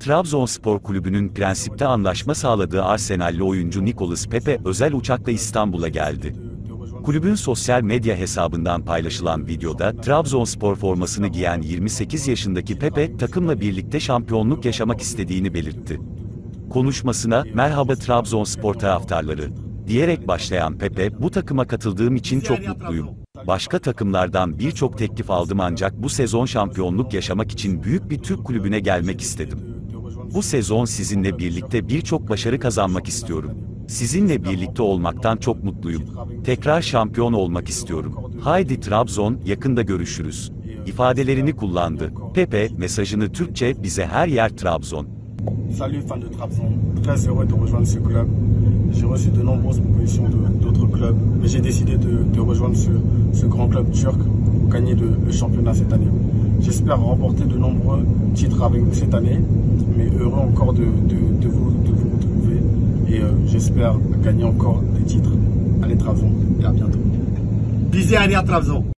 Trabzonspor kulübünün prensipte anlaşma sağladığı Arsenal'li oyuncu Nicolas Pepe özel uçakla İstanbul'a geldi. Kulübün sosyal medya hesabından paylaşılan videoda Trabzonspor formasını giyen 28 yaşındaki Pepe takımla birlikte şampiyonluk yaşamak istediğini belirtti. Konuşmasına "Merhaba Trabzonspor taraftarları" diyerek başlayan Pepe, "Bu takıma katıldığım için çok mutluyum. Başka takımlardan birçok teklif aldım ancak bu sezon şampiyonluk yaşamak için büyük bir Türk kulübüne gelmek istedim. Bu sezon sizinle birlikte birçok başarı kazanmak istiyorum. Sizinle birlikte olmaktan çok mutluyum. Tekrar şampiyon olmak istiyorum. Haydi Trabzon, yakında görüşürüz" ifadelerini kullandı. Pepe, mesajını Türkçe "Bize her yer Trabzon. Salut fan de Trabzon. Très heureux de rejoindre ce club. J'ai reçu de nombreuses propositions d'autres clubs, mais j'ai décidé de rejoindre ce grand club turc pour gagner le championnat cette année. J'espère remporter de nombreux titres avec vous cette année, mais heureux encore de vous retrouver et j'espère gagner encore des titres. Allez Trabzon et à bientôt. Bize her yer Trabzon.